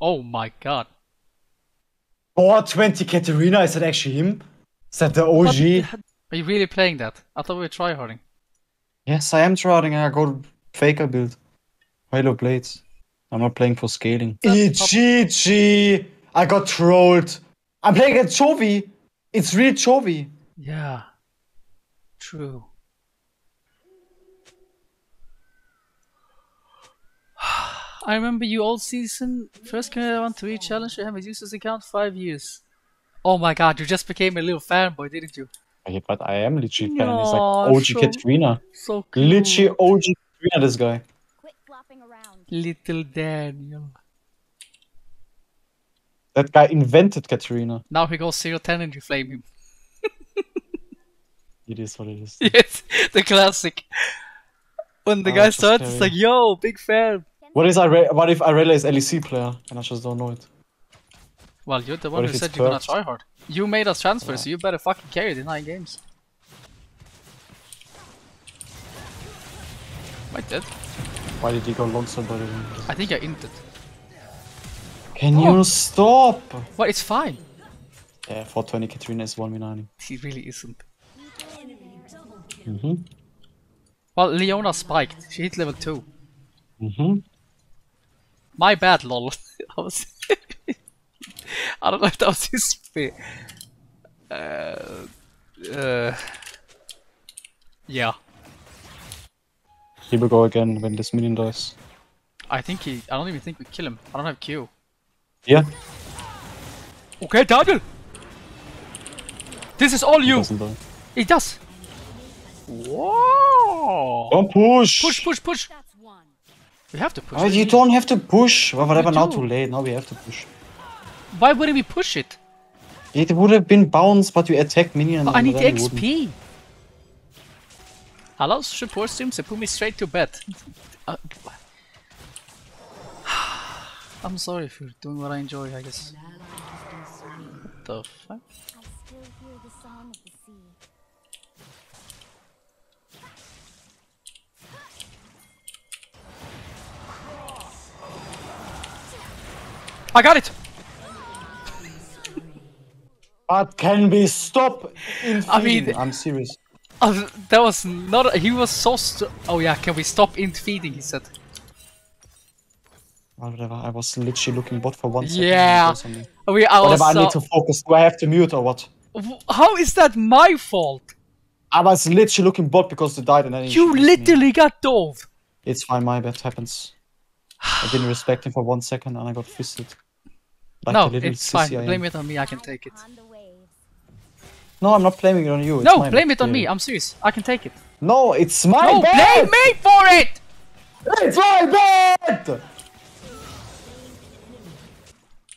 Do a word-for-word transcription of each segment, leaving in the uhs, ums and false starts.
Oh my god. four twenty Katarina, is that actually him? Is that the O G? What? Are you really playing that? I thought we were tryharding. Yes, I am tryharding. I go Faker build. Halo Blades. I'm not playing for scaling. E G G! I got trolled. I'm playing at Chovy. It's real Chovy. Yeah. True. I remember you all season, first Canada one three challenge, you haven't used this account five years. Oh my god, you just became a little fanboy, didn't you? Yeah, but I am literally fan. It's like O G so, Katarina. So cool. Literally O G Katarina, this guy. Quit flopping around. Little Daniel. That guy invented Katarina. Now he goes zero ten and you flame him. It is what it is. Yes, the classic. When the oh, guy starts, scary. It's like, yo, big fan. What is Ire what if Irelia is L E C player and I just don't know it? Well, you're the one what who said you're gonna try hard. You made us transfer, yeah. So you better fucking carry it in nine games. Am I dead? Why did he go Lonzo by the way? I think I inted. Can oh. you stop? Well, it's fine. Yeah, four twenty Katarina is one v nine. He really isn't. Mm-hmm. Well, Leona spiked. She hit level two. Mm-hmm. My bad, lol. I was. I don't know if that was his spear. Uh, uh, yeah. He will go again when this minion dies. I think he. I don't even think we kill him. I don't have Q. Yeah. Okay, Daniel! This is all you! He does! Whoa! Don't push! Push, push, push! We have to push. Oh, you don't have to push. Well, whatever, we now too late. Now we have to push. Why wouldn't we push it? It would have been bounce, but you attack minion. But I need X P. Allows support streams and put me straight to bed. uh, I'm sorry for doing what I enjoy, I guess. What the fuck? I got it! But can we stop? In I feeding? mean, I'm serious. Uh, that was not. He was so. St oh, yeah, can we stop in feeding? He said. Whatever, I was literally looking bot for one second. Yeah! I mean, I Whatever, was, uh... I need to focus. Do I have to mute or what? How is that my fault? I was literally looking bot because they died and then. You literally me. got dove! It's fine, my bad, happens. I didn't respect him for one second and I got fisted. Like no, it's fine. Blame it on me, I can take it. No, I'm not blaming it on you. It's no, blame bad. it on yeah. me, I'm serious. I can take it. No, it's my no, bad! No, blame me for it! It's my bad!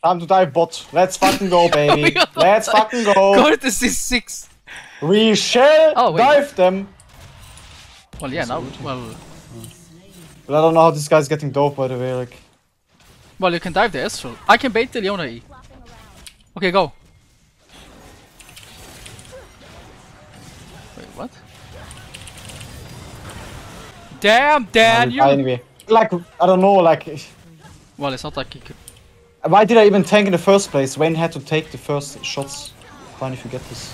Time to dive bot. Let's fucking go, baby. Let's fucking go. Go to C six. We shall oh, dive them. Well, yeah, now, well... But I don't know how this guy's getting dope by the way, like... Well, you can dive the Astral. I can bait the Leona E. Okay, go. Wait, what? Damn, Daniel! Anyway, like, I don't know, like... Well, it's not like he could... Why did I even tank in the first place? Vayne had to take the first shots. Fine if you get this.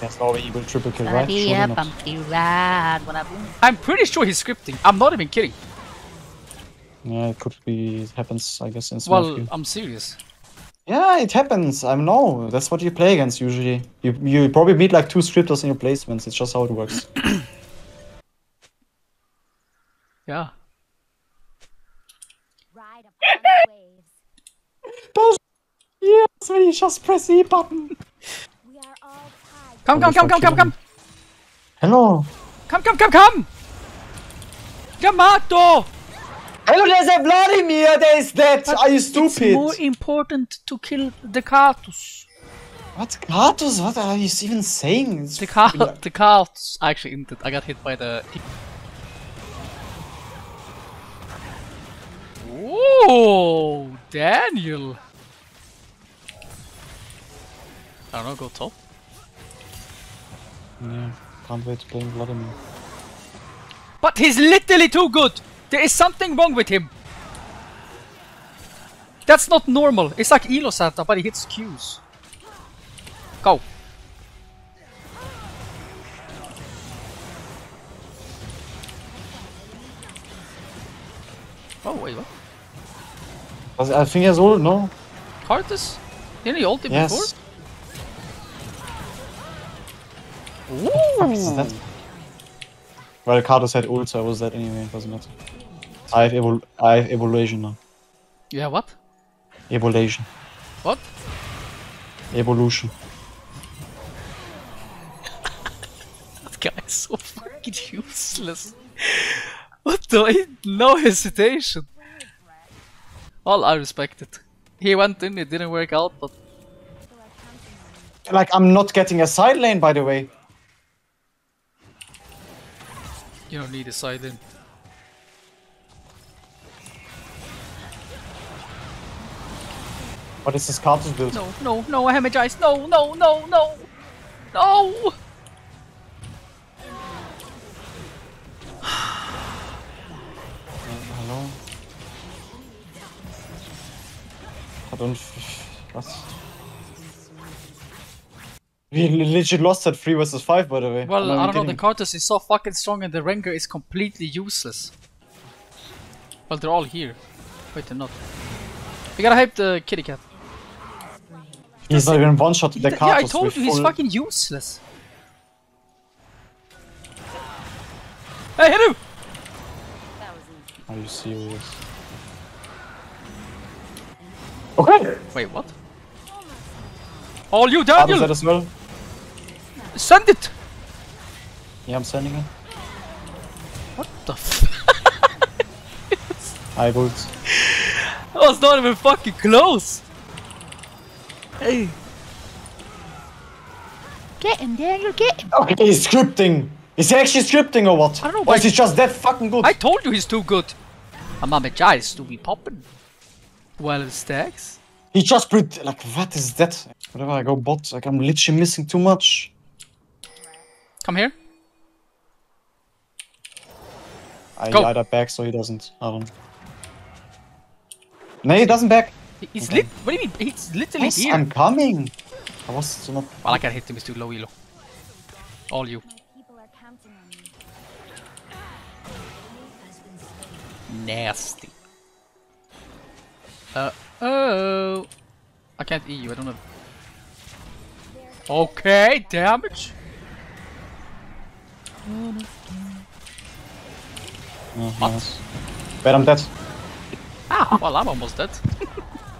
That's no way he will triple kill, right? Sure bumpy ride, I'm pretty sure he's scripting. I'm not even kidding. Yeah, it could be. It happens, I guess, in small Well, field. I'm serious. Yeah, it happens. I know. That's what you play against usually. You, you probably meet like two scripters in your placements. It's just how it works. Yeah. Ride upon waves. Yes, we just press the E button. Come, come, come, come, come, come! Hello! Come, come, come, come! Yamato! Hello, there's a Vladimir, there is that! But are you stupid? It's more important to kill the Karthus. What? Karthus? What are you even saying? It's the Karthus. The Karthus. I actually inted. I got hit by the. Ooh, Daniel! I don't know, go top. Yeah, can't wait to play Vladimir. But he's literally too good! There is something wrong with him! That's not normal. It's like Elo Santa, but he hits Qs. Go. Oh wait, what? I think he has ult, no? Karthus? Didn't he ult him yes. before? Ooh. What the fuck is that? Well, Karthus had ult, so I was that anyway, it doesn't matter. I have evol I have evolution now. You have what? Evolution. What? Evolution. That guy is so fucking useless. What the? No hesitation. Well, I respect it. He went in, it didn't work out, but... Like, I'm not getting a side lane, by the way. You don't need a side lane. What is this Karthus build? No, no, no, I hemorrhagize. No, no, no, no. No! Hallo? Hat uns... Was? We legit lost at three versus five, by the way. Well, I don't know, the Karthus is so fucking strong and the Rengar is completely useless. Well, they're all here. Wait, they're not. We gotta hype the kitty cat. He's not even one-shotted the Karthus. Yeah, I told you, he's fucking useless. Hey, hit him! Are you serious? Okay! Wait, what? All you, Daniel! That as well. Send it! Yeah, I'm sending it. What the f? I would. That was not even fucking close! Hey! Get him, Daniel, get him! Okay, he's scripting! Is he actually scripting or what? I don't know. Or is he just that fucking good? I told you he's too good! I'm amazed to be popping. Well, it stacks. He just pre- like, what is that? Whenever I go bot, like, I'm literally missing too much. Come here. I go. Either back so he doesn't. I don't. No, he doesn't back. He's okay. lit. What do you mean? He's literally yes, here. I'm coming. I was not. Well, I can't hit him. He's too low elo. All you. Nasty. Uh oh. I can't E U, I don't know. Okay, damage. Mm-hmm. What? But I'm dead. Ah, well, I'm almost dead.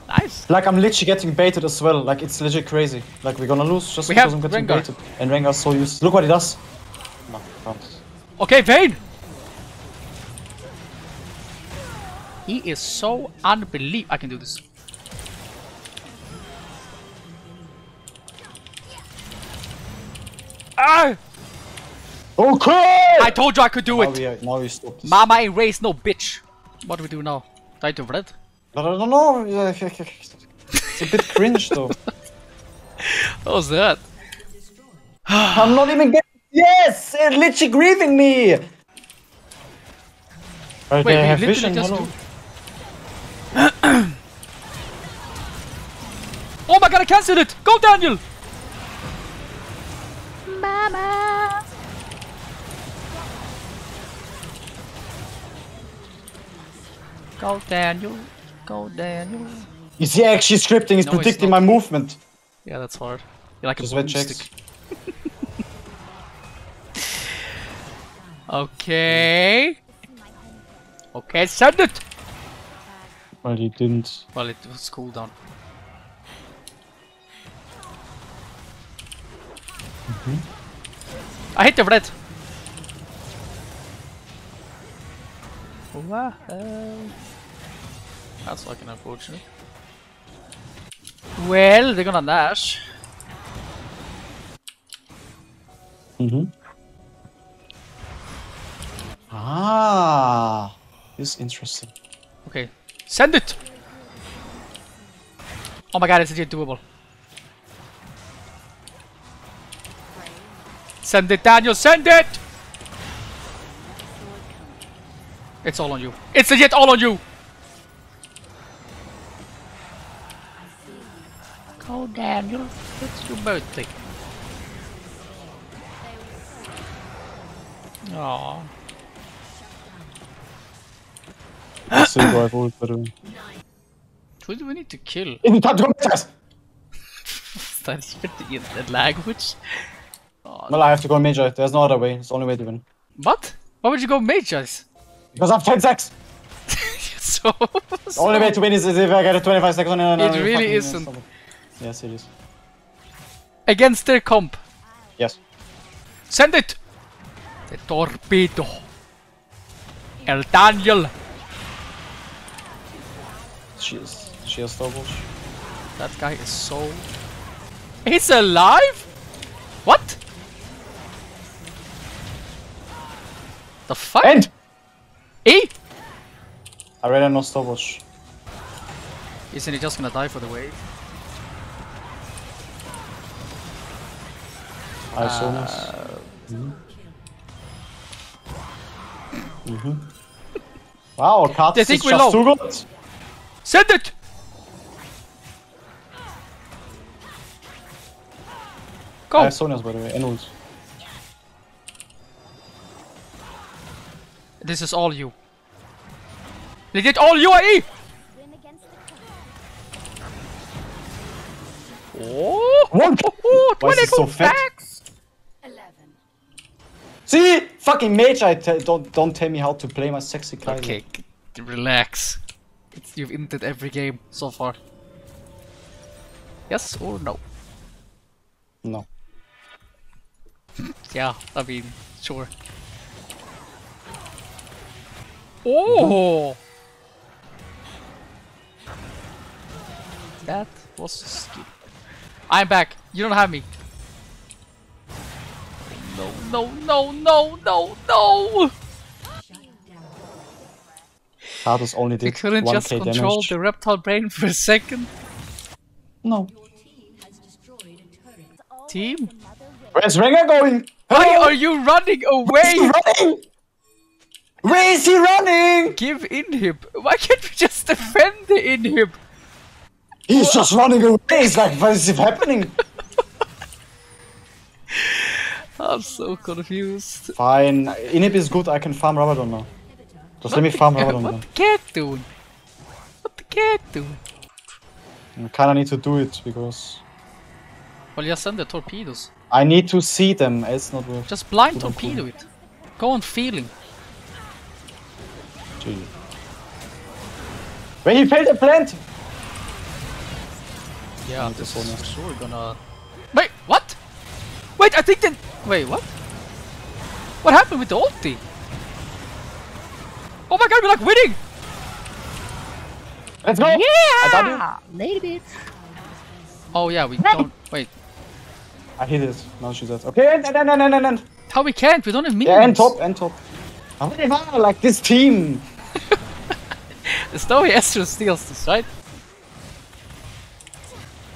Nice. Like, I'm literally getting baited as well. Like, it's legit crazy. Like, we're gonna lose just we because I'm getting Rengar. baited. And Rengar's so useless. Look what he does. No, okay, Vayne. He is so unbelievable. I can do this. Ah! Okay! I told you I could do now it. We are, now we stop this. Mama ain't raised no bitch. What do we do now? Die to red? I don't know. It's a bit cringe though. What was that? I'm not even getting. Yes! It's literally grieving me! Right, wait, they have vision. Just do... Oh my god, I cancelled it! Go, Daniel! Mama! Go, Daniel. Go, Daniel. Is he actually scripting? He's no, predicting my movement. Yeah, that's hard. You're like just a stick. Okay. Okay, send it! Well, he didn't. Well, it was cooldown. Mm-hmm. I hit the red! Wow. That's fucking unfortunate. Well, they're gonna Nash. Mm-hmm. Ah! This is interesting. Okay, send it! Oh my god, it's legit doable. Send it, Daniel, send it! It's all on you. It's legit all on you! Oh, Daniel, let's do birthday. Aww. I'll see what I've always better. Who do we need to kill? Start spitting in that language. Oh, well, I have to go Magi. There's no other way. It's the only way to win. What? Why would you go Magi's? Because I have ten seconds. So, the only way to win is if I get a twenty-five seconds on an It really isn't. Something. Yes, it is. Against their comp. Yes. Send it. The torpedo. El Daniel. She is. She is double. That guy is so. He's alive? What? The fuck? End! E? I read an Ostobosh. Isn't he just gonna die for the wave? I saw this. Mm-hmm. Wow, Karthus is just low. Too good. Send it! Go. I have Sonya's by the way, and ult. This is all you. They did all U A E! Oh! What? Oh, oh, twenty so facts! See? Fucking mage, I t don't, don't tell me how to play my sexy Kaiser. Okay, relax. It's, you've inted every game so far. Yes or no? No. Yeah, I mean, sure. Oh! That was stupid. I'm back. You don't have me. No, no, no, no, no, no! Karthus only did one K damage. You couldn't just control the reptile brain for a second? No. Team? Where's Rengar going? Why are you running away? Running? Where is he running? Give inhib. Why can't we just defend the inhib? He's just running away. It's like, what is happening? I'm so confused. Fine. Inhib is good. I can farm Rabadon now. Just what let me farm Rabadon now. What the cat doing? What the cat doing? I kinda need to do it because. Well, just send the torpedoes. I need to see them. It's not worth. Just blind torpedo it. Go on feeling. Gee. When he failed the plant. Yeah, this is for sure gonna. Wait, what? Wait, I think that. Wait, what? What happened with the ulti? Oh my god, we're like winning! Let's go! Yeah! I got you. Later, bitch. Oh yeah, we don't. Wait. I hit it. Now she's at. Okay, and and and and and. How we can't? We don't have means. Yeah, and top, and top. How many are like this team? The Snowy Astro steals this, right?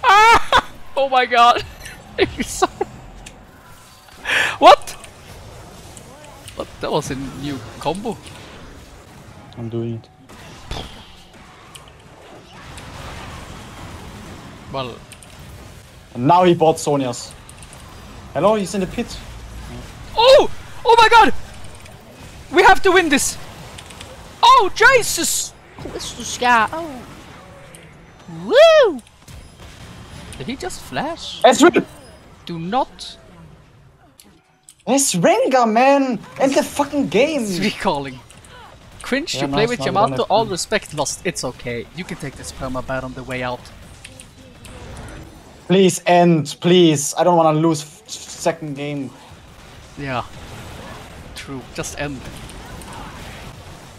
Ah! Oh my god! What? What? That was a new combo. I'm doing it. Well. And now he bought Sonya's. Hello, he's in the pit. Oh! Oh my god! We have to win this! Oh, Jesus! This is yeah. Oh. Woo! Did he just flash? It's Rengar! Do not. It's Rengar, man! End the fucking game! It's recalling. Cringe yeah, to play no, with Yamato, all respect lost. It's okay. You can take this perma bat on the way out. Please end, please. I don't want to lose f second game. Yeah. True. Just end.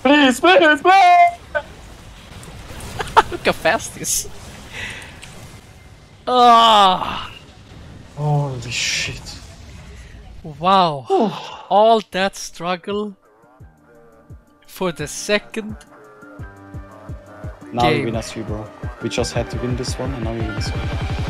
Please, please, please! Look how fast this. Ah! Holy shit! Wow! All that struggle for the second. Now game. We win us, bro. We just had to win this one, and now we win this one.